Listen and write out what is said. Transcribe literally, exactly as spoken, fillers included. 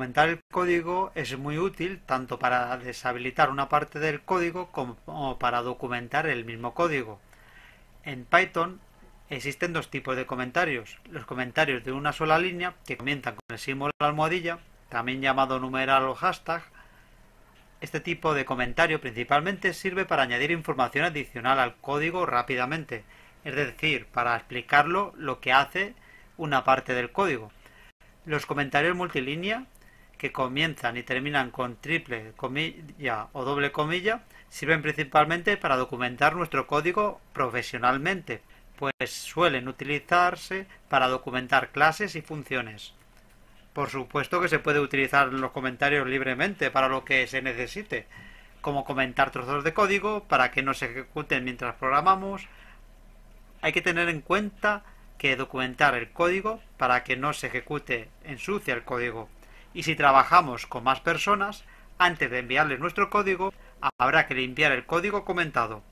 Documentar el código es muy útil tanto para deshabilitar una parte del código como para documentar el mismo código. En Python existen dos tipos de comentarios. Los comentarios de una sola línea, que comienzan con el símbolo de la almohadilla, también llamado numeral o hashtag. Este tipo de comentario principalmente sirve para añadir información adicional al código rápidamente, es decir, para explicarlo lo que hace una parte del código. Los comentarios multilínea, que comienzan y terminan con triple comilla o doble comilla, sirven principalmente para documentar nuestro código profesionalmente, pues suelen utilizarse para documentar clases y funciones. Por supuesto que se puede utilizar los comentarios libremente para lo que se necesite, como comentar trozos de código para que no se ejecuten mientras programamos. Hay que tener en cuenta que documentar el código para que no se ejecute ensucia el código. Y si trabajamos con más personas, antes de enviarles nuestro código, habrá que limpiar el código comentado.